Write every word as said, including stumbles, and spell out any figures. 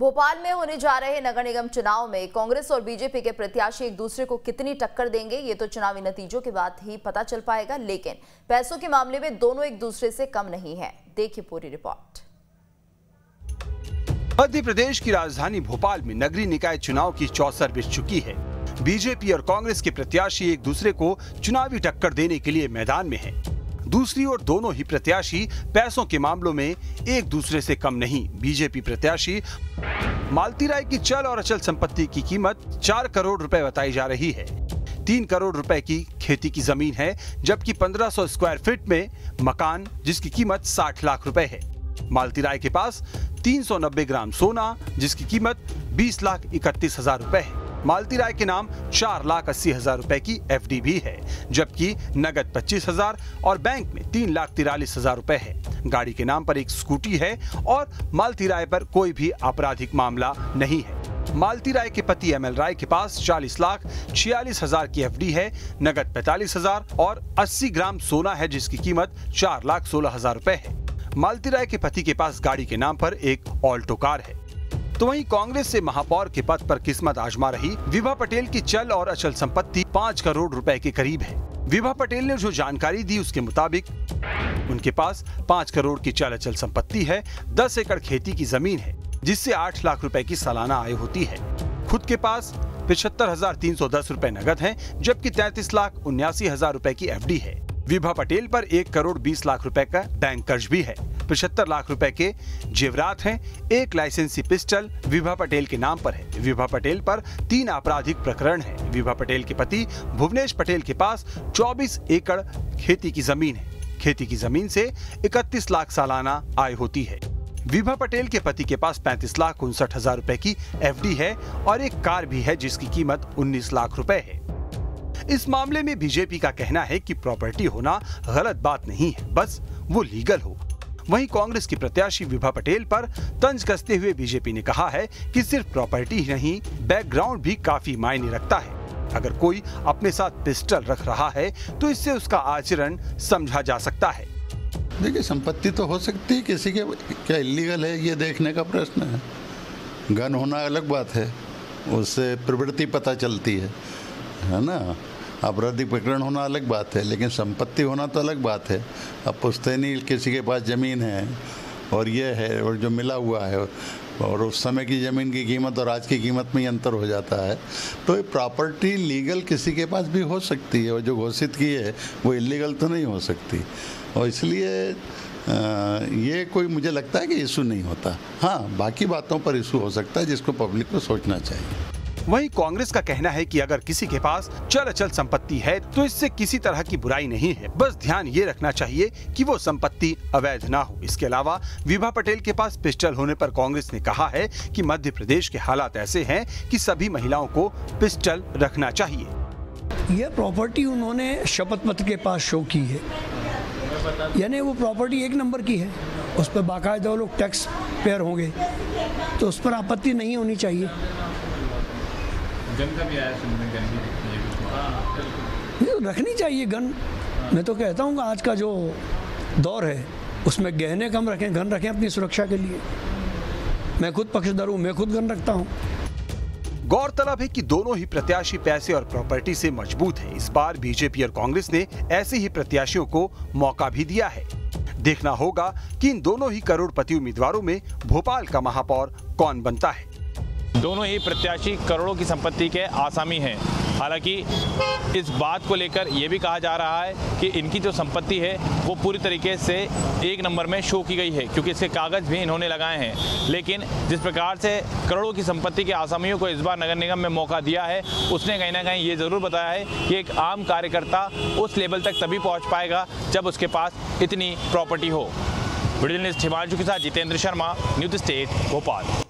भोपाल में होने जा रहे नगर निगम चुनाव में कांग्रेस और बीजेपी के प्रत्याशी एक दूसरे को कितनी टक्कर देंगे ये तो चुनावी नतीजों के बाद ही पता चल पाएगा, लेकिन पैसों के मामले में दोनों एक दूसरे से कम नहीं है। देखिए पूरी रिपोर्ट। मध्य प्रदेश की राजधानी भोपाल में नगरीय निकाय चुनाव की चौसर बिछ चुकी है। बीजेपी और कांग्रेस के प्रत्याशी एक दूसरे को चुनावी टक्कर देने के लिए मैदान में है। दूसरी ओर दोनों ही प्रत्याशी पैसों के मामलों में एक दूसरे से कम नहीं। बीजेपी प्रत्याशी मालती राय की चल और अचल संपत्ति की कीमत चार करोड़ रुपए बताई जा रही है। तीन करोड़ रुपए की खेती की जमीन है, जबकि पंद्रह सौ स्क्वायर फीट में मकान जिसकी कीमत साठ लाख रुपए है। मालती राय के पास तीन सौ नब्बे ग्राम सोना जिसकी कीमत बीस लाख इकतीस हजार रुपए है। मालती राय के नाम चार लाख अस्सी हजार रूपए की एफडी भी है, जबकि नगद पच्चीस हजार और बैंक में तीन लाख तिरालीस हजार रूपए है। गाड़ी के नाम पर एक स्कूटी है और मालती राय पर कोई भी आपराधिक मामला नहीं है। मालती राय के पति एमएल राय के पास चालीस लाख छियालीस हजार की एफडी है, नगद पैतालीस हजार और अस्सी ग्राम सोना है जिसकी कीमत चार लाख सोलह हजार रूपए है। मालती राय के पति के पास गाड़ी के नाम पर एक ऑल्टो कार है। तो वहीं कांग्रेस से महापौर के पद पर किस्मत आजमा रही विभा पटेल की चल और अचल संपत्ति पाँच करोड़ रुपए के करीब है। विभा पटेल ने जो जानकारी दी उसके मुताबिक उनके पास पाँच करोड़ की चल अचल संपत्ति है, दस एकड़ खेती की जमीन है जिससे आठ लाख रुपए की सालाना आय होती है। खुद के पास पिछहत्तर हजार तीन सौ दस रुपए नगद है, जबकि तैतीस लाख उन्यासी हजार रुपए की एफ डी है। विभा पटेल पर एक करोड़ बीस लाख रुपए का बैंक कर्ज भी है। पचहत्तर लाख रुपए के जेवरात हैं, एक लाइसेंसी पिस्टल विभा पटेल के नाम पर है। विभा पटेल पर तीन आपराधिक प्रकरण है। विभा पटेल के पति भुवनेश पटेल के पास चौबीस एकड़ खेती की जमीन है। खेती की जमीन से इकतीस लाख सालाना आय होती है। विभा पटेल के पति के पास पैंतीस लाख उनसठ हजार रुपए की एफडी है और एक कार भी है जिसकी कीमत उन्नीस लाख रुपए है। इस मामले में बीजेपी का कहना है कि प्रॉपर्टी होना गलत बात नहीं है, बस वो लीगल हो। वहीं कांग्रेस की प्रत्याशी विभा पटेल पर तंज कसते हुए बीजेपी ने कहा है कि सिर्फ प्रॉपर्टी ही नहीं, बैकग्राउंड भी काफी मायने रखता है। अगर कोई अपने साथ पिस्टल रख रहा है तो इससे उसका आचरण समझा जा सकता है। देखिए, संपत्ति तो हो सकती है, किसी के क्या इलीगल है ये देखने का प्रश्न है। गन होना अलग बात है, उससे प्रवृत्ति पता चलती है, है ना। आपराधिक प्रकरण होना अलग बात है, लेकिन संपत्ति होना तो अलग बात है। अब पूछते नहीं किसी के पास ज़मीन है और ये है और जो मिला हुआ है और उस समय की ज़मीन की कीमत और आज की कीमत में अंतर हो जाता है। तो ये प्रॉपर्टी लीगल किसी के पास भी हो सकती है और जो घोषित की है वो इलीगल तो नहीं हो सकती, और इसलिए ये कोई मुझे लगता है कि इशू नहीं होता। हाँ, बाकी बातों पर इशू हो सकता है जिसको पब्लिक को सोचना चाहिए। वहीं कांग्रेस का कहना है कि अगर किसी के पास चल अचल संपत्ति है तो इससे किसी तरह की बुराई नहीं है, बस ध्यान ये रखना चाहिए कि वो संपत्ति अवैध ना हो। इसके अलावा विभा पटेल के पास पिस्टल होने पर कांग्रेस ने कहा है कि मध्य प्रदेश के हालात ऐसे हैं कि सभी महिलाओं को पिस्टल रखना चाहिए। यह प्रॉपर्टी उन्होंने शपथ पत्र के पास शो की है, यानी वो प्रॉपर्टी एक नंबर की है, उस पर बाकायदा लोग टैक्स पेयर होंगे, तो उस पर आपत्ति नहीं होनी चाहिए। गन का भी आया सुनने, गन भी रखनी है, तो रखनी चाहिए गन। मैं तो कहता हूँ आज का जो दौर है उसमें गहने कम रखें, गन रखें अपनी सुरक्षा के लिए। मैं खुद पक्षधर हूँ, मैं खुद गन रखता हूँ। गौरतलब है कि दोनों ही प्रत्याशी पैसे और प्रॉपर्टी से मजबूत है। इस बार बीजेपी और कांग्रेस ने ऐसे ही प्रत्याशियों को मौका भी दिया है। देखना होगा कि इन दोनों ही करोड़पति उम्मीदवारों में भोपाल का महापौर कौन बनता है। दोनों ही प्रत्याशी करोड़ों की संपत्ति के आसामी हैं। हालांकि इस बात को लेकर यह भी कहा जा रहा है कि इनकी जो संपत्ति है वो पूरी तरीके से एक नंबर में शो की गई है, क्योंकि इसके कागज़ भी इन्होंने लगाए हैं। लेकिन जिस प्रकार से करोड़ों की संपत्ति के आसामियों को इस बार नगर निगम में मौका दिया है, उसने कहीं ना कहीं ये ज़रूर बताया है कि एक आम कार्यकर्ता उस लेवल तक तभी पहुँच पाएगा जब उसके पास इतनी प्रॉपर्टी हो। वीडियो न्यूज़ हिमालजू के साथ जितेंद्र शर्मा, न्यूज़ स्टेट, भोपाल।